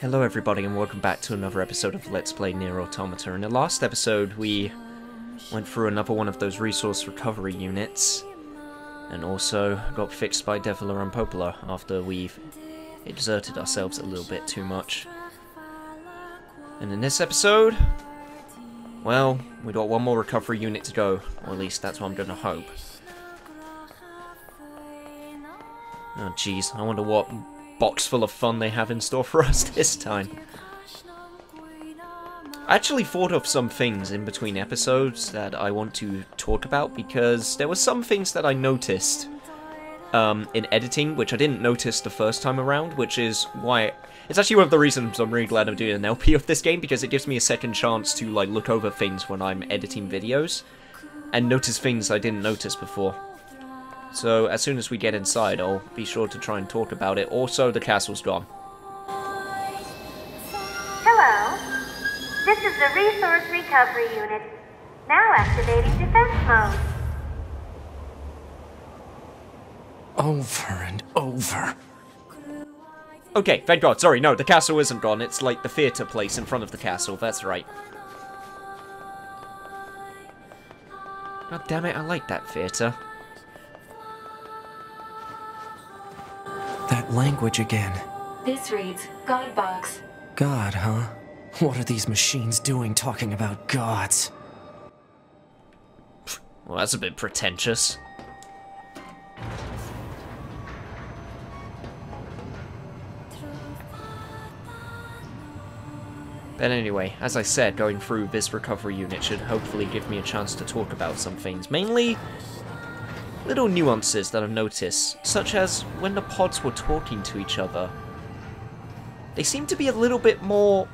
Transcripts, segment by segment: Hello everybody and welcome back to another episode of Let's Play NieR Automata. In the last episode we went through another one of those resource recovery units and also got fixed by Devola and Popola after we've exerted ourselves a little bit too much. And in this episode, well, we got one more recovery unit to go, or at least that's what I'm gonna hope. Oh jeez, I wonder what box full of fun they have in store for us this time. I actually thought of some things in between episodes that I want to talk about because there were some things that I noticed in editing which I didn't notice the first time around, which is why it's actually one of the reasons I'm really glad I'm doing an LP of this game, because it gives me a second chance to like look over things when I'm editing videos and notice things I didn't notice before. So, as soon as we get inside, I'll be sure to try and talk about it. Also, the castle's gone. Hello. This is the Resource Recovery Unit. Now activating defense mode. Over and over. Okay, thank God. Sorry, no, the castle isn't gone. It's like the theater place in front of the castle. That's right. God damn it, I like that theater. That language again. This reads, God box. God, huh? What are these machines doing talking about gods? Well, that's a bit pretentious. But anyway, as I said, going through this recovery unit should hopefully give me a chance to talk about some things. Mainly little nuances that I've noticed, such as when the pods were talking to each other. They seem to be a little bit more...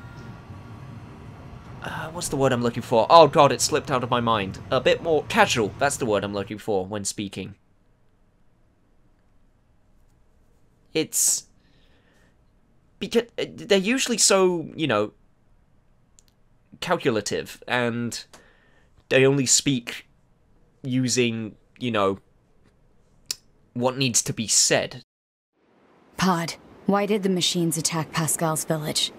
what's the word I'm looking for? Oh god, it slipped out of my mind. A bit more casual, that's the word I'm looking for when speaking. It's... because they're usually so, you know, calculative, and they only speak using, you know, what needs to be said. Pod, why did the machines attack Pascal's village?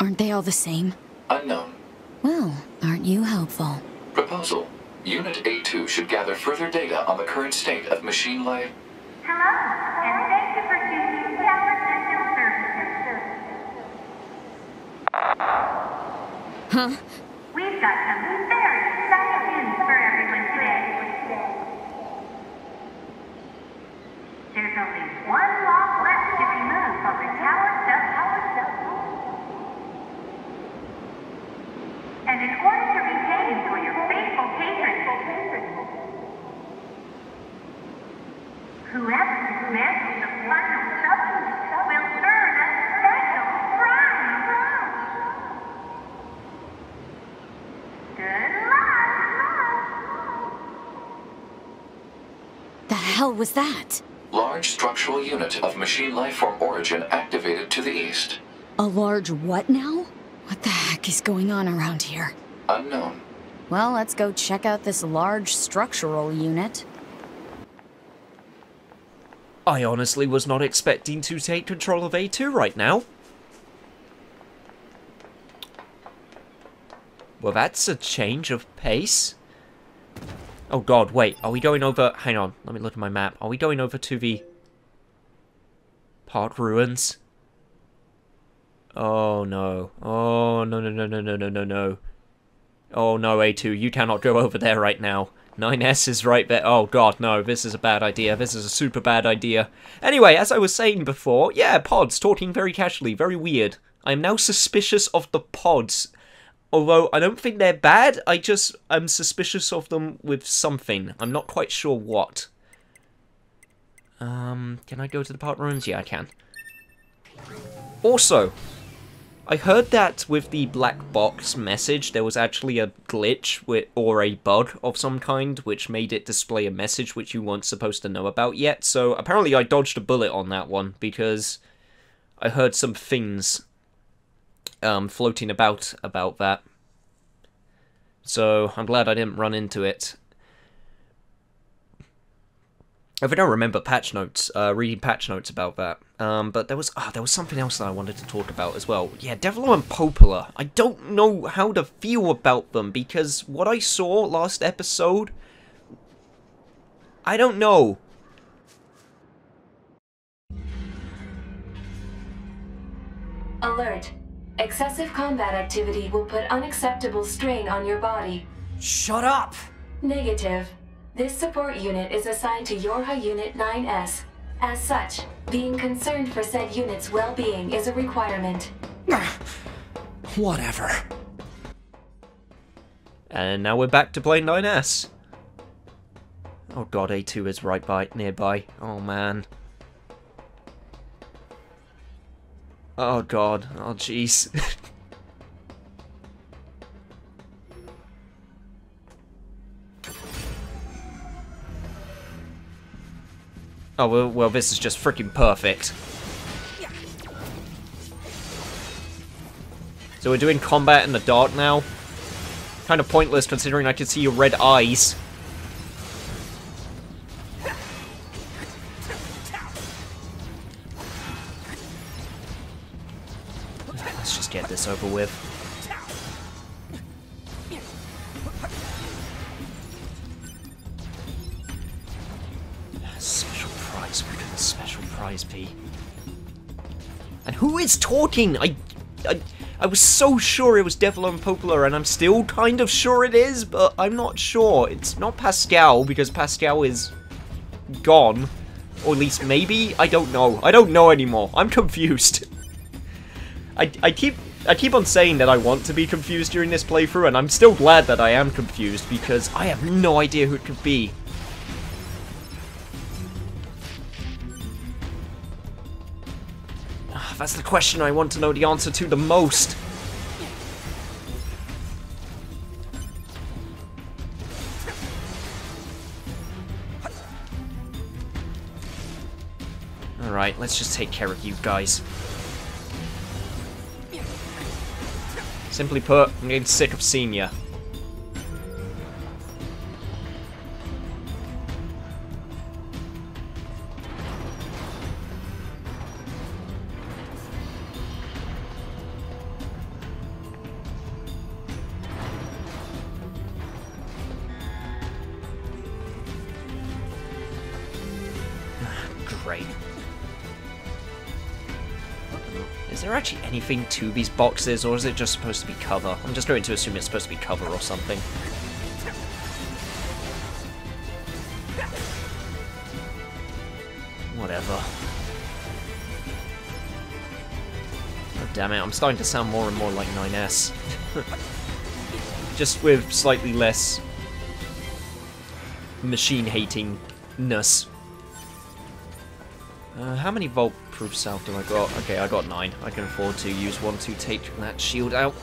Aren't they all the same? Unknown. Well, aren't you helpful? Proposal. Unit A2 should gather further data on the current state of machine life. Hello, and thank you for choosing Power System Services. Huh? We've got something very exciting news for everyone today. There's only one lock left to be moved from the tower. And in order to repay you for your faithful patron, whoever dismantles the final substance will earn a special prize. Good luck! The hell was that? Large structural unit of machine life form origin activated to the east. A large what now? What the heck is going on around here? Unknown. Well, let's go check out this large structural unit. I honestly was not expecting to take control of A2 right now. Well, that's a change of pace. Oh god, wait, are we going over... hang on, let me look at my map. Are we going over to the... Park Ruins? Oh no. Oh no no no no no no no no. Oh no, A2, you cannot go over there right now. 9S is right there. Oh god, no, this is a bad idea. This is a super bad idea. Anyway, as I was saying before, yeah, pods talking very casually, very weird. I am now suspicious of the pods. Although, I don't think they're bad, I'm suspicious of them with something. I'm not quite sure what. Can I go to the park rooms? Yeah, I can. Also, I heard that with the black box message, there was actually a glitch or a bug of some kind, which made it display a message which you weren't supposed to know about yet. So, apparently I dodged a bullet on that one, because I heard some things floating about that. So, I'm glad I didn't run into it. If I don't remember patch notes, reading patch notes about that. But there was something else that I wanted to talk about as well. Yeah, Devola and Popola. I don't know how to feel about them, because what I saw last episode, I don't know. Alert. Excessive combat activity will put unacceptable strain on your body. Shut up! Negative. This support unit is assigned to YoRHa Unit 9S. As such, being concerned for said unit's well-being is a requirement. Whatever. And now we're back to playing 9S. Oh god, A2 is right by nearby. Oh man. Oh god. Oh jeez. Oh, well, this is just freaking perfect. Yeah. So we're doing combat in the dark now? Kind of pointless, considering I can see your red eyes. Let's just get this over with. And who is talking? I was so sure it was Devola and Popola, and I'm still kind of sure it is, but I'm not sure. It's not Pascal, because Pascal is gone. Or at least maybe? I don't know. I don't know anymore. I'm confused. I keep on saying that I want to be confused during this playthrough, and I'm still glad that I am confused, because I have no idea who it could be. That's the question I want to know the answer to the most. Alright, let's just take care of you guys. Simply put, I'm getting sick of seeing ya. Great. Is there actually anything to these boxes, or is it just supposed to be cover? I'm just going to assume it's supposed to be cover or something. Whatever. Oh, damn it, I'm starting to sound more and more like 9S. Just with slightly less machine-hating-ness. How many volt-proof salve do I got? Okay, I got 9. I can afford to use one to take that shield out.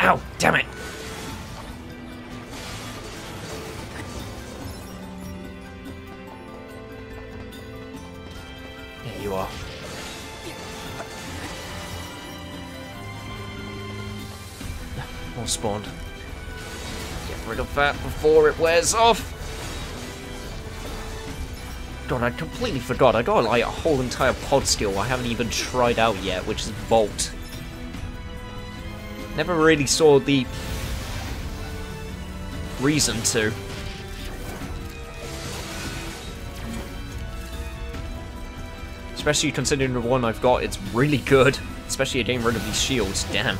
Ow! Damn it! There you are. All spawned. Get rid of that before it wears off. God, I completely forgot. I got like a whole entire pod skill I haven't even tried out yet, which is Volt. Never really saw the reason to. Especially considering the one I've got, it's really good. Especially getting rid of these shields, damn.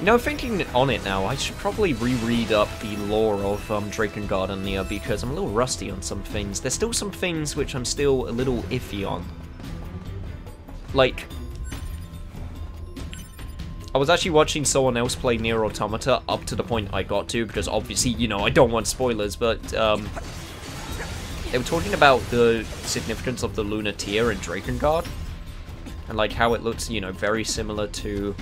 You know, thinking on it now, I should probably reread up the lore of Drakengard 3, because I'm a little rusty on some things. There's still some things which I'm still a little iffy on. Like, I was actually watching someone else play NieR Automata up to the point I got to, because obviously, you know, I don't want spoilers, but they were talking about the significance of the Lunar Tear in Drakengard, and like how it looks, you know, very similar to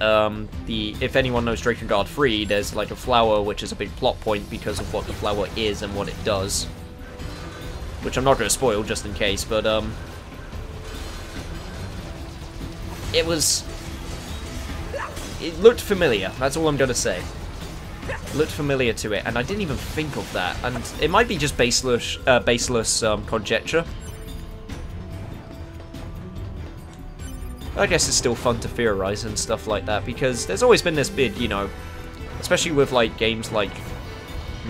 if anyone knows Drakengard 3, there's like a flower, which is a big plot point because of what the flower is and what it does. Which I'm not going to spoil, just in case, but, it looked familiar, that's all I'm going to say. It looked familiar to it, and I didn't even think of that, and it might be just baseless, conjecture. I guess it's still fun to theorize and stuff like that, because there's always been this big, you know, especially with, like, games like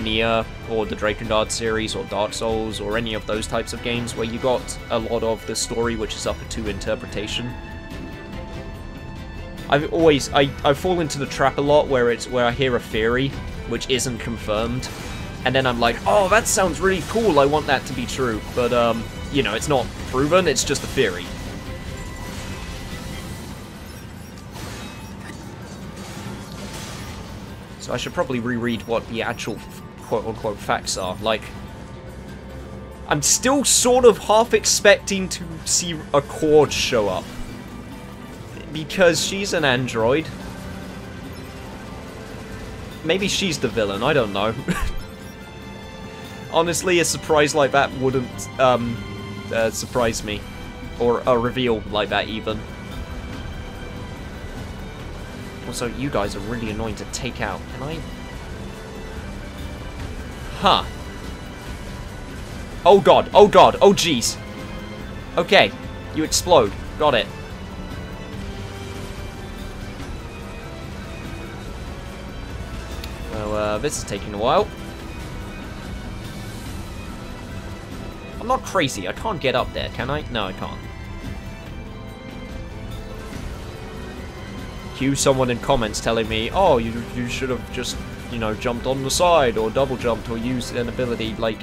NieR, or the Drakengard series, or Dark Souls, or any of those types of games where you got a lot of the story which is up to interpretation. I've always, I fall into the trap a lot where it's, where I hear a theory which isn't confirmed, and then I'm like, oh, that sounds really cool, I want that to be true, but, you know, it's not proven, it's just a theory. So I should probably reread what the actual quote-unquote facts are. Like, I'm still sort of half expecting to see a Cord show up, because she's an android. Maybe she's the villain, I don't know. Honestly, a surprise like that wouldn't surprise me, or a reveal like that even. Also, you guys are really annoying to take out. Can I? Huh. Oh god, oh god, oh jeez. Okay, you explode. Got it. Well, this is taking a while. I'm not crazy. I can't get up there, can I? No, I can't. Cue someone in comments telling me, oh, you should have just, you know, jumped on the side, or double jumped, or used an ability, like...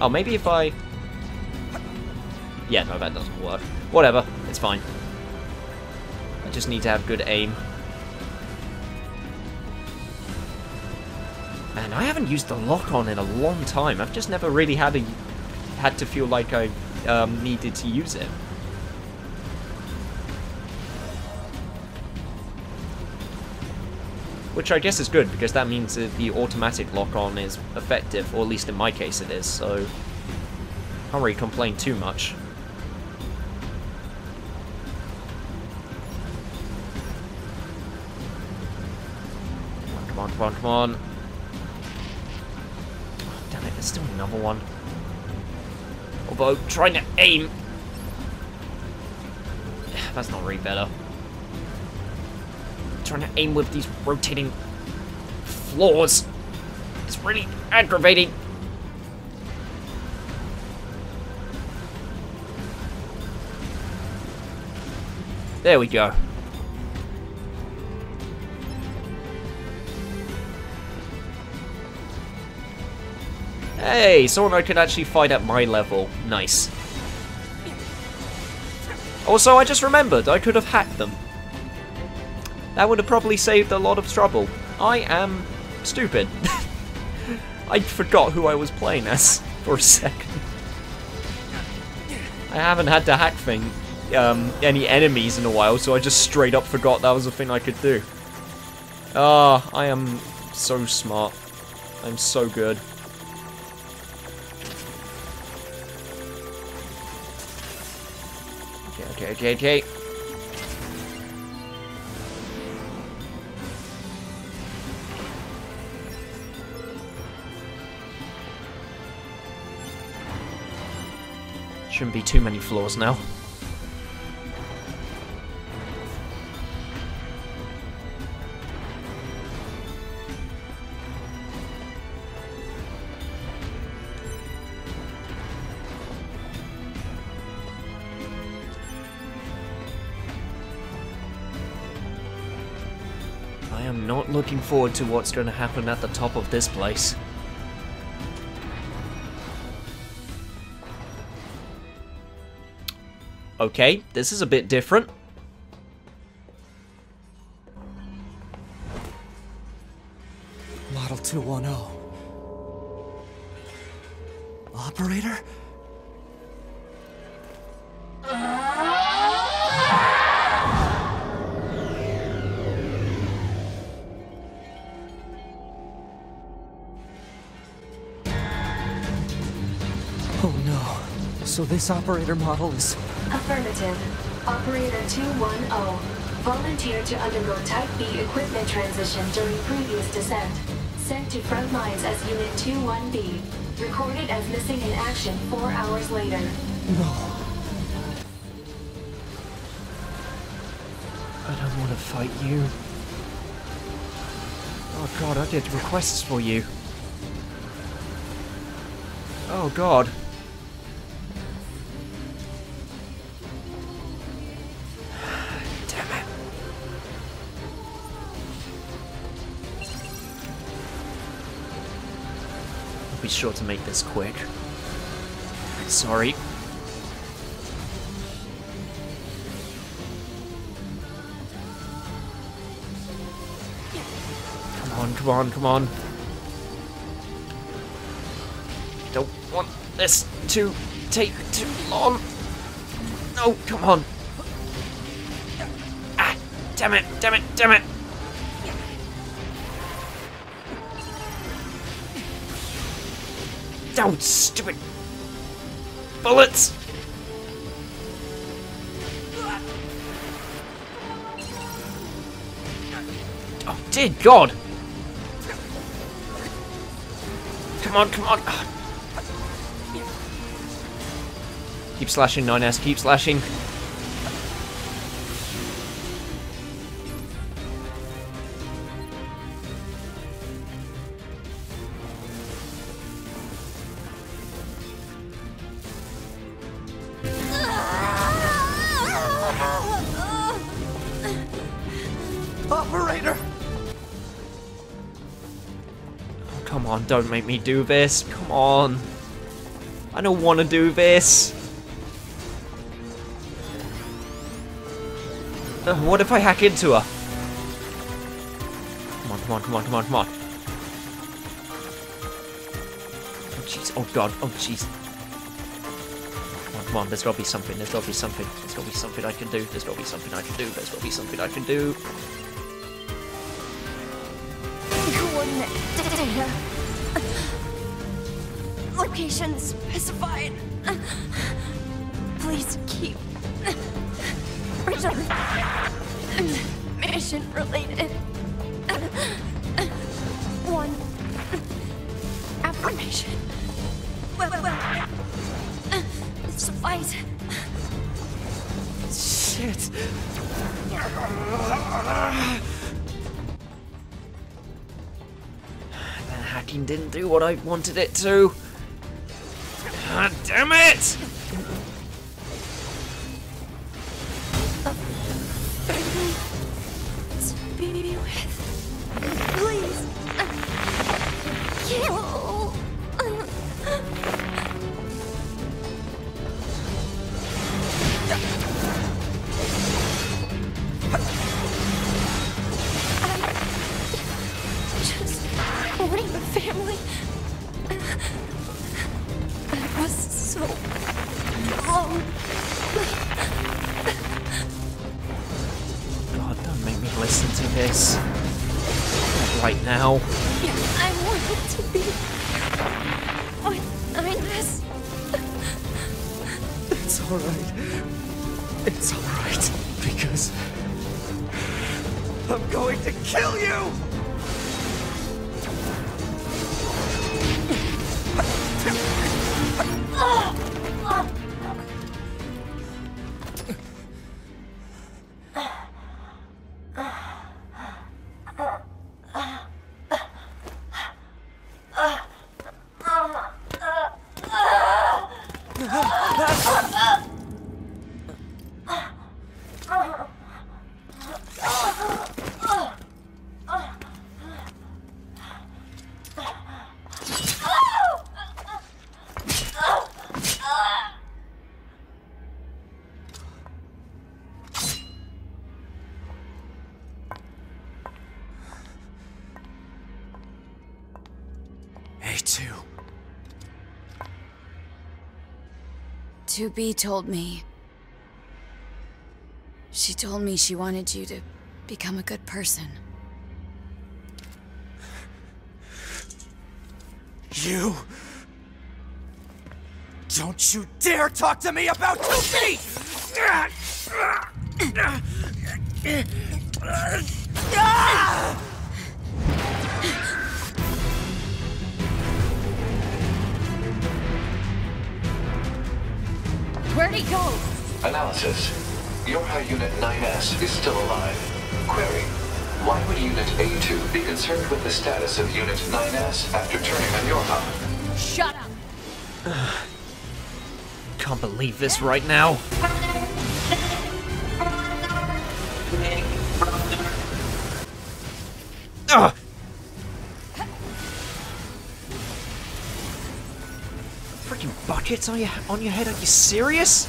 Oh, maybe if I... Yeah, no, that doesn't work. Whatever, it's fine. I just need to have good aim. Man, I haven't used the lock-on in a long time. I've just never really had to feel like I needed to use it. Which I guess is good, because that means that the automatic lock-on is effective, or at least in my case it is, so... Can't really complain too much. Come on, come on, come on, come on. Oh, damn it, there's still another one. Although, trying to aim... That's not really better. Trying to aim with these rotating floors. It's really aggravating. There we go. Hey, someone I could actually fight at my level. Nice. Also, I just remembered I could have hacked them. That would have probably saved a lot of trouble. I am stupid. I forgot who I was playing as for a second. I haven't had to hack any enemies in a while, so I just straight up forgot that was a thing I could do. Ah, I am so smart. I'm so good. Okay, okay, okay, okay. Shouldn't be too many floors now. I am not looking forward to what's going to happen at the top of this place. Okay, this is a bit different. Model 210. Operator? So this operator model is... Affirmative. Operator 210. Volunteered to undergo Type B equipment transition during previous descent. Sent to front lines as Unit 21B. Recorded as missing in action 4 hours later. No. I don't want to fight you. Oh god, I did requests for you. Oh god. Damn it. I'll be sure to make this quick. Sorry. Come on, come on. Don't want this to take too long. No, come on. Ah, damn it, damn it, damn it. Don't, stupid bullets. Oh, dear God. Come on, come on. Oh. Keep slashing, 9S, keep slashing. Operator! Come on, don't make me do this. Come on. I don't want to do this. What if I hack into her? Come on, come on, come on, come on, come on. Oh, jeez. Oh, God. Oh, jeez. Come on, come on. There's got to be something. There's got to be something. There's got to be something I can do. There's got to be something I can do. There's got to be something I can do. Data. Location specified. Please keep mission related. One affirmation. Well, suffice. Shit. Hacking didn't do what I wanted it to. God damn it! Please, kill. Family. I was so lonely. God, don't make me listen to this. Right now. I wanted to be with 9S. It's alright. It's alright. Because I'm going to kill you! A2. 2B told me. She told me she wanted you to become a good person. You Don't you dare talk to me about 2B! Where'd he go? Analysis. YoRHa Unit 9S is still alive. Query. Why would Unit A2 be concerned with the status of Unit 9S after turning on YoRHa? Shut up! Can't believe this right now. Ugh! Buckets on your head? Are you serious?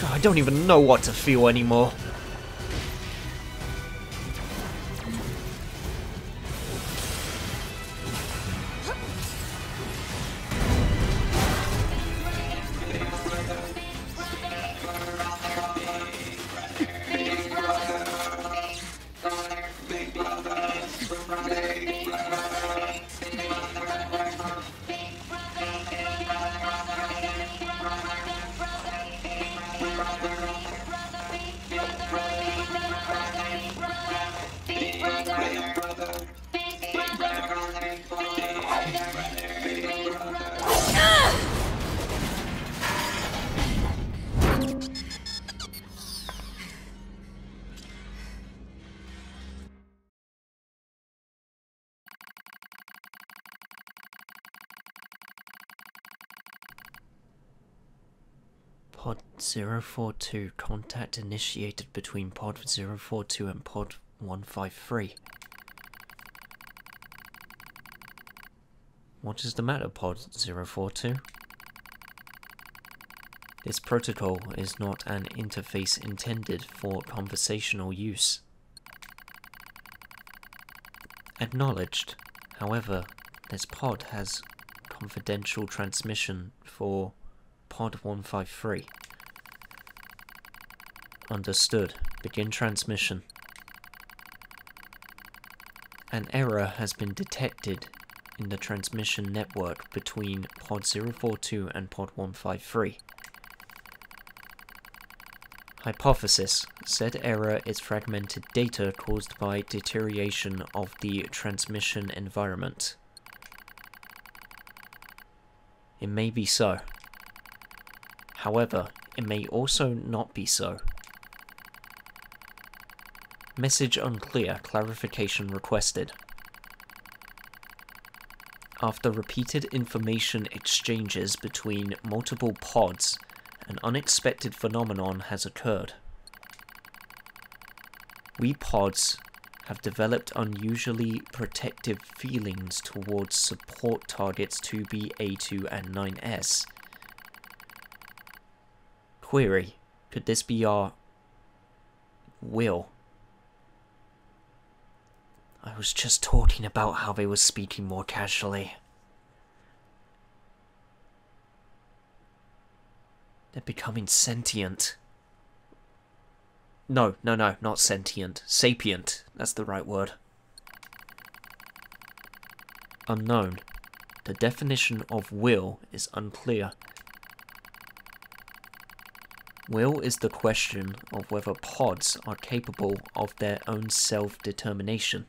God, I don't even know what to feel anymore. Pod 042, contact initiated between Pod 042 and Pod 153. What is the matter, Pod 042? This protocol is not an interface intended for conversational use. Acknowledged. However, this pod has confidential transmission for Pod 153. Understood. Begin transmission. An error has been detected in the transmission network between Pod 042 and Pod 153. Hypothesis. Said error is fragmented data caused by deterioration of the transmission environment. It may be so. However, it may also not be so. Message unclear. Clarification requested. After repeated information exchanges between multiple pods, an unexpected phenomenon has occurred. We pods have developed unusually protective feelings towards support targets 2B, A2, and 9S. Query, could this be our will? I was just talking about how they were speaking more casually. They're becoming sentient. No, not sentient. Sapient, that's the right word. Unknown. The definition of will is unclear. Will is the question of whether pods are capable of their own self-determination.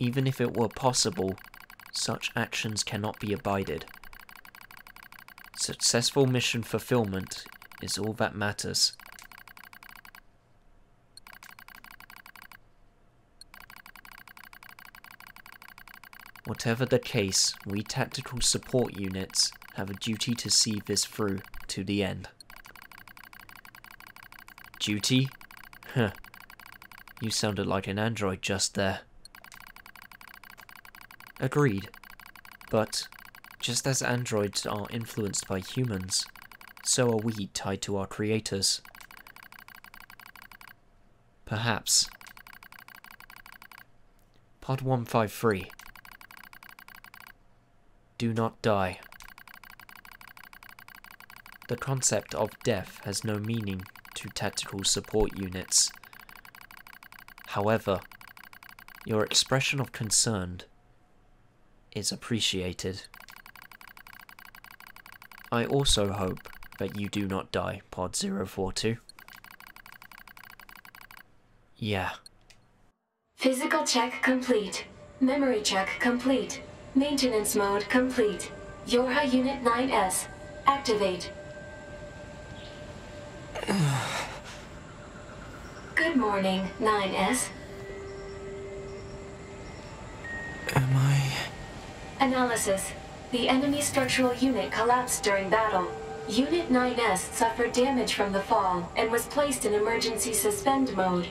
Even if it were possible, such actions cannot be abided. Successful mission fulfillment is all that matters. Whatever the case, we tactical support units have a duty to see this through to the end. Duty? Huh. You sounded like an android just there. Agreed. But, just as androids are influenced by humans, so are we tied to our creators. Perhaps. Pod 153. Do not die. The concept of death has no meaning to tactical support units. However, your expression of concern is appreciated. I also hope that you do not die, Pod 042. Yeah. Physical check complete. Memory check complete. Maintenance mode complete. YoRHa Unit 9S. Activate. Good morning, 9S. Am I... Analysis. The enemy structural unit collapsed during battle. Unit 9S suffered damage from the fall and was placed in emergency suspend mode.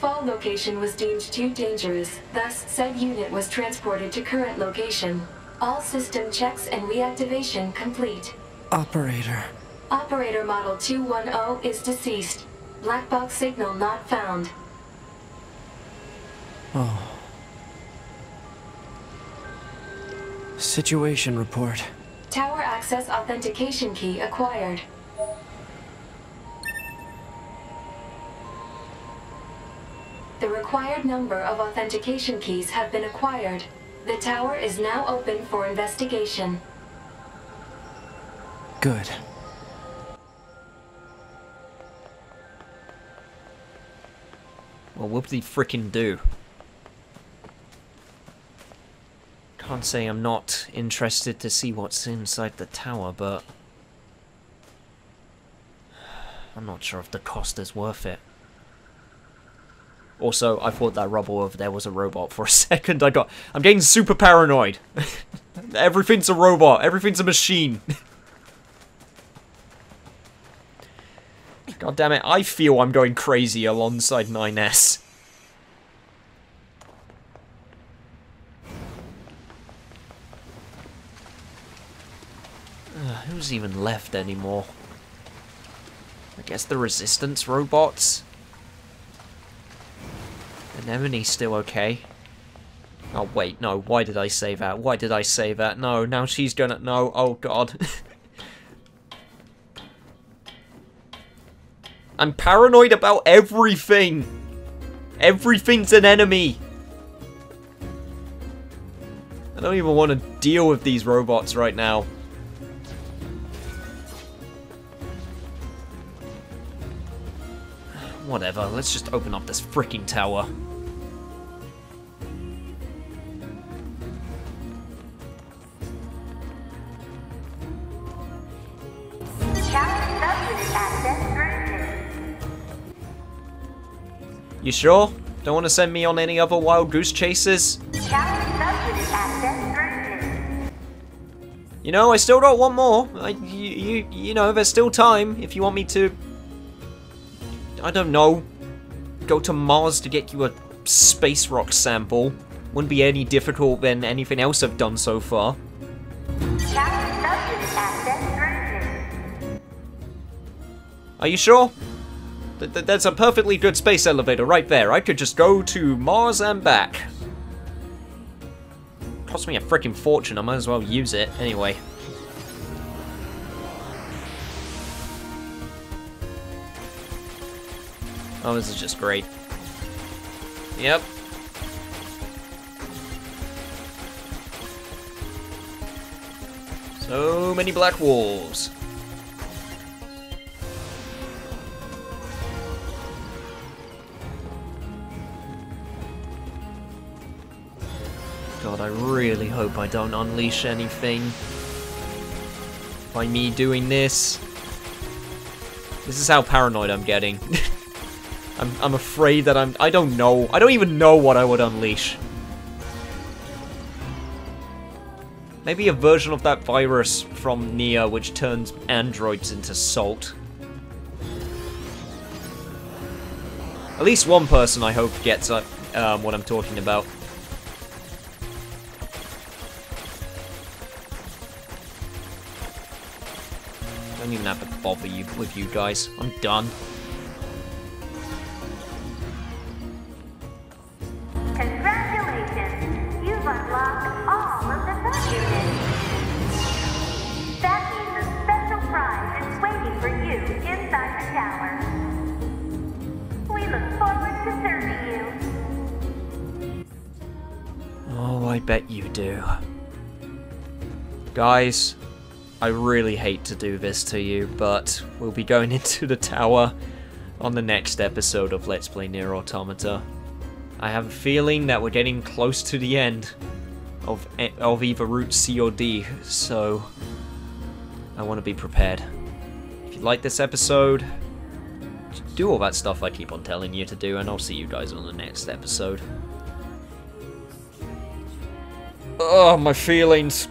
Fall location was deemed too dangerous, thus said unit was transported to current location. All system checks and reactivation complete. Operator. Operator Model 210 is deceased. Black box signal not found. Oh. Situation report. Tower access authentication key acquired. The required number of authentication keys have been acquired. The tower is now open for investigation. Good. Well, what the frickin' do? Can't say I'm not interested to see what's inside the tower, but... I'm not sure if the cost is worth it. Also, I thought that rubble over there was a robot for a second. I'm getting super paranoid. Everything's a robot. Everything's a machine. God damn it. I feel I'm going crazy alongside 9S. Who's even left anymore? I guess the resistance robots? Anemone's still okay. Oh wait, no, why did I say that? Why did I say that? No, now she's gonna... No, oh god. I'm paranoid about everything! Everything's an enemy! I don't even want to deal with these robots right now. Whatever, let's just open up this freaking tower. You sure? Don't want to send me on any other wild goose chases? You know, I still got one more. You know, there's still time if you want me to... I don't know. Go to Mars to get you a space rock sample. Wouldn't be any difficult than anything else I've done so far. Are you sure? That's a perfectly good space elevator right there. I could just go to Mars and back. Cost me a freaking fortune. I might as well use it anyway. Oh, this is just great. Yep. So many black walls. God, I really hope I don't unleash anything by me doing this. This is how paranoid I'm getting. I'm afraid that I don't know. I don't even know what I would unleash. Maybe a version of that virus from NieR which turns androids into salt. At least one person, I hope, gets what I'm talking about. I don't even have to bother with you guys. I'm done. Congratulations! You've unlocked all of the subunits! That means a special prize is waiting to inside the tower. We look forward to serving you. Oh, I bet you do. Guys, I really hate to do this to you, but we'll be going into the tower on the next episode of Let's Play NieR Automata. I have a feeling that we're getting close to the end of either route C or D, so I want to be prepared. If you like this episode, do all that stuff I keep on telling you to do, and I'll see you guys on the next episode. Oh, my feelings.